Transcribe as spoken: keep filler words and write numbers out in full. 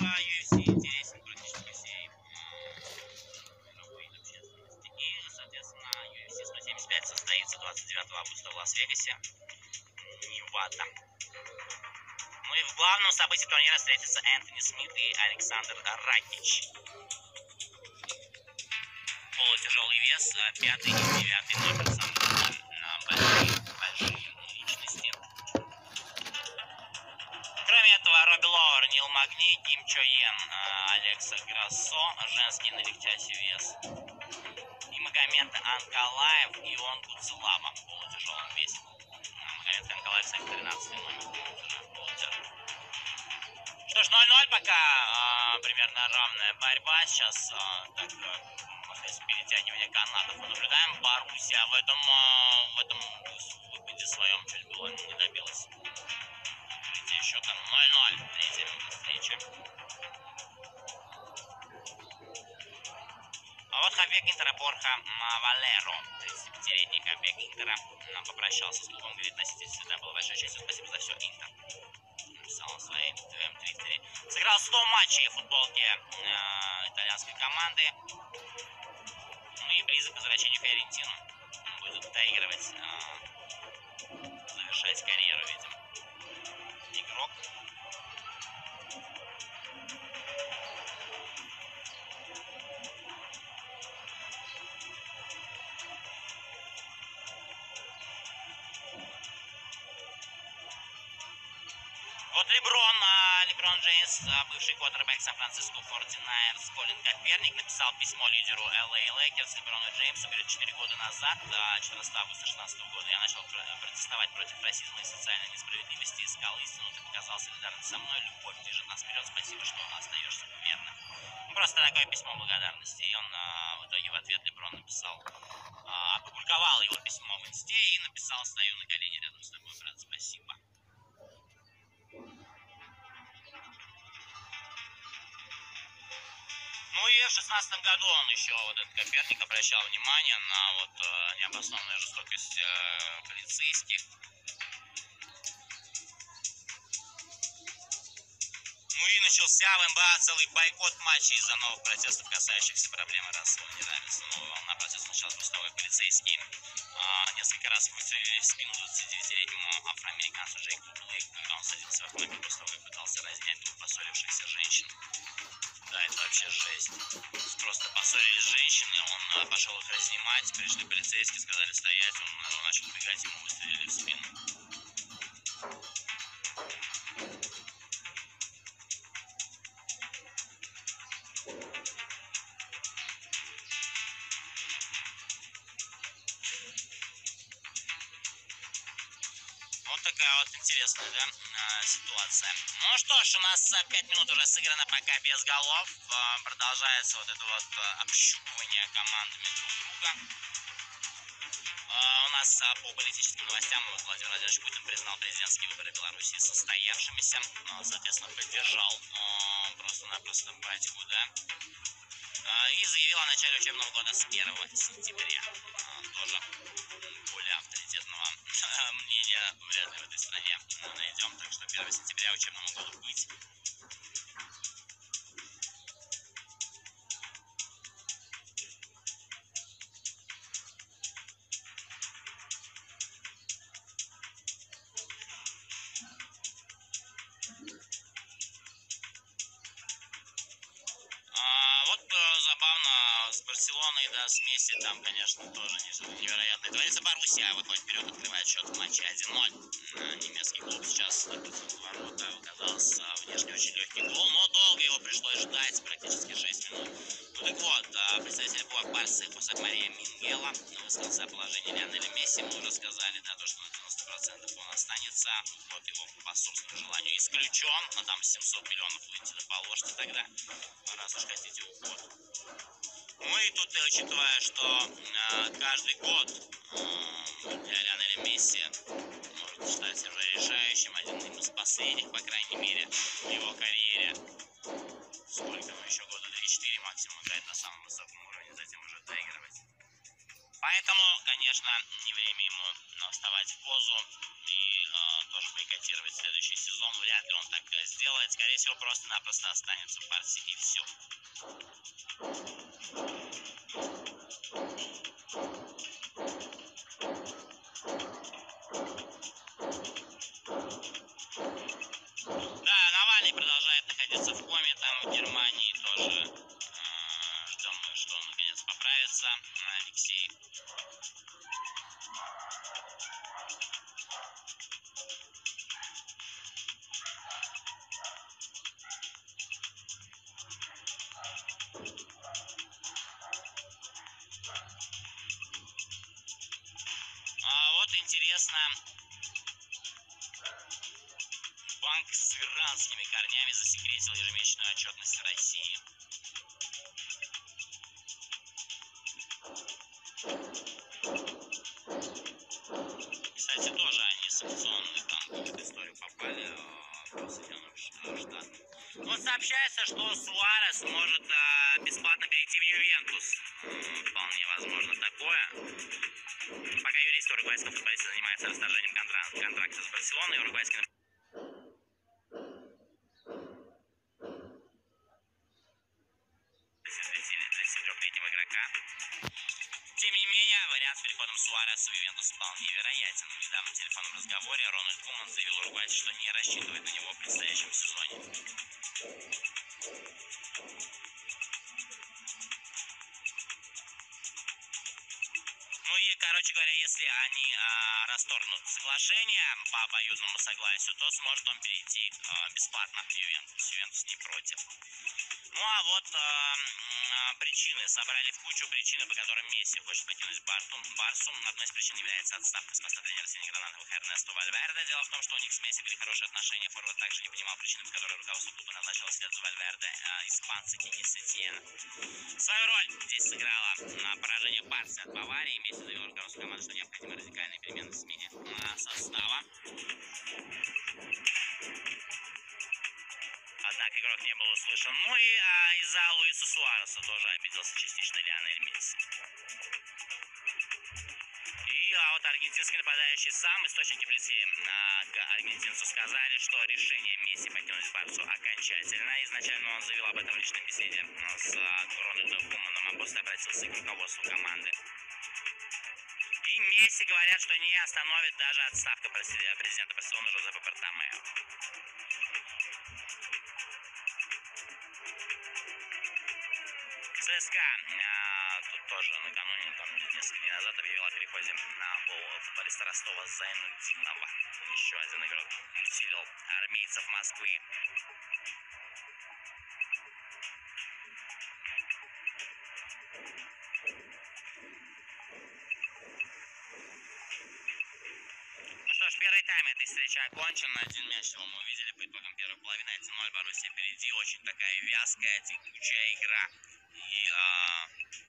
за ю эф си интересен практически всей мировой общественности. И, соответственно, ю эф си сто семьдесят пять состоится двадцать девятого августа в Лас-Вегасе, Невада. Ну и в главном событии турнира встретятся Энтони Смит и Александр Ракич. Полутяжелый вес, пятый и девятый номер самый на большие, большие личности. Кроме этого, Робби Лоуэр, Нил Магни, Нил Чоен, Алекса Грассо, женский на легчайший вес, и Магомед Анкалаев, и он Гуцелаба в полутяжелом весе. Магомед Анкалаев, кстати, тринадцатый номер. Что ж, ноль-ноль пока, э, примерно равная борьба. Сейчас, э, так, э, перетягивание канатов мы наблюдаем. Боруссия в этом, э, в этом выпаде своем чуть было не добилась. Видите, еще там ноль-ноль, третья встреча. А вот хавек Интера Борха Валеро, тридцатипятилетний хавек Интера, нам попрощался с клубом, говорит, носитель сюда было большое счастье, спасибо за все, Интер. В своей твиттере. Сыграл сто матчей в футболке э, итальянской команды. Ну и близок к возвращению в Фиорентину. Будет доигрывать, э, завершать карьеру, видимо. Игрок. Леброн, Леброн Джеймс, бывший квотербэк Сан-Франциско, Фординайерс, Колин Коперник написал письмо лидеру Эл Эй Лейкерс Леброну Джеймсу, говорит, четыре года назад, четырнадцатого августа шестнадцатого года, я начал протестовать против расизма и социальной несправедливости, искал истину, ты показал солидарность со мной, любовь движет нас вперед, спасибо, что остаешься верно. Просто такое письмо благодарности, и он в итоге в ответ Леброн написал, опубликовал его письмо в инсте и написал: «Стою на колени рядом с тобой, брат, спасибо». Ну и в шестнадцатом году он еще, вот этот Коперник, обращал внимание на вот э, необоснованную жестокость э, полицейских. Ну и начался в эн бэ а целый бойкот матчей из-за новых протестов, касающихся проблемы расового неравенства. Новая волна протестов началась после того, как полицейские э, несколько раз выстрелили в спину двадцатидевятилетнему афроамериканцу Джейку Блейку, когда он садился в автомобиль после того, как пытался разнять двух поссорившихся женщин. Да, это вообще жесть. Просто поссорились женщины, он пошел их разнимать, пришли полицейские, сказали стоять, он, он начал бегать, ему выстрелили в спину. Вот такая вот интересная, да, ситуация. Ну что ж, у нас пять минут уже сыграно пока без голов. Продолжается вот это вот общупывание командами друг друга. У нас по политическим новостям Владимир Владимирович Путин признал президентские выборы Беларуси состоявшимися. Соответственно, поддержал просто-напросто батьку, да. И заявил о начале учебного года с первого сентября. Тоже более авторитетного мнения вряд ли в этой стране найдем, так что первого сентября учебному году быть. Да, с Месси там, конечно, тоже невероятно. Творится Боруссия, выходит вперед, открывает счет в матче один-ноль. Немецкий клуб сейчас в ворота оказался внешне очень легкий гол, но долго его пришлось ждать, практически шесть минут. Ну так вот, представитель клуба Барсы Хусак Мария Мингела высказался о положении Леонеля Месси. Мы уже сказали, да, то, что на девяносто процентов он останется. Вот его по собственному желанию исключен, но там семьсот миллионов вынесено, положите тогда, раз уж хотите уход. Ну и тут, учитывая, что э, каждый год э, для Леонеля Месси может считаться уже решающим, одним из последних, по крайней мере, в его карьере. Сколько ему еще года? три-четыре максимум играет на самом высоком уровне, затем уже доигрывать. Поэтому, конечно, не время ему вставать в позу и э, тоже бойкотировать следующий сезон. Вряд ли он так сделает. Скорее всего, просто-напросто останется в Барсе и все. Да, Навальный продолжает находиться в коме, там в Германии тоже. Ждем, что он наконец поправится. Алексей. Интересно, банк с иранскими корнями засекретил ежемесячную отчетность России. Кстати, тоже они санкционные, там в историю попали в Соединенных Штатах. Вот сообщается, что Суарес может а, бесплатно перейти в Ювентус. Вполне возможно такое. Пока юрист уругвайского футболиста занимается расторжением контракта, контракта с Барселоной, уругвайский... двадцатитрёхлетнего игрока. Тем не менее, вариант с переходом Суареса в Ювентус вполне вероятен. В недавнем телефонном разговоре Рональд Куман заявил уругвайцу, что не рассчитывает на него в предстоящем сезоне. Короче говоря, если они а, расторгнут соглашение по обоюдному согласию, то сможет он перейти а, бесплатно в Ювентус. Ювентус не против. Ну а вот а, а, причины. Собрали в кучу причины, по которым Месси хочет покинуть Барту, Барсу. Одной из причин является отставка с поста тренера синих гранатовых Эрнесто Вальверде. Дело в том, что у них с Месси были хорошие отношения. Форвард также не понимал причины, по которой руководство клуба назначило след за Вальверде а, испанца Кенисетье. Свою роль здесь сыграла на поражение Барса от Баварии. Месси завел руководство команды, что необходимы радикальные перемены в смене а, состава. Однако игрок не был услышан. Ну и а, из-за Луиса Суареса тоже обиделся частично Леонель Месси. И а вот аргентинский нападающий сам, источники прессы а, аргентинцу сказали, что решение Месси покинуть Барсу окончательно. Изначально он заявил об этом в личной беседе с Рональдом Куманом, а после обратился к руководству команды. И Месси говорят, что не остановит даже отставка президента Барселоны Жозефа Бартомеу. ЦСКА а, тут тоже накануне, там, несколько дней назад объявила о переходе на полуфутболиста Ростова Зайнутдинова. Еще один игрок усилил армейцев Москвы. Ну что ж, первый тайм этой встречи окончен. Один мяч мы увидели по итогам первой половины. один ноль, Боруссия впереди. Очень такая вязкая, текучая игра. И, а,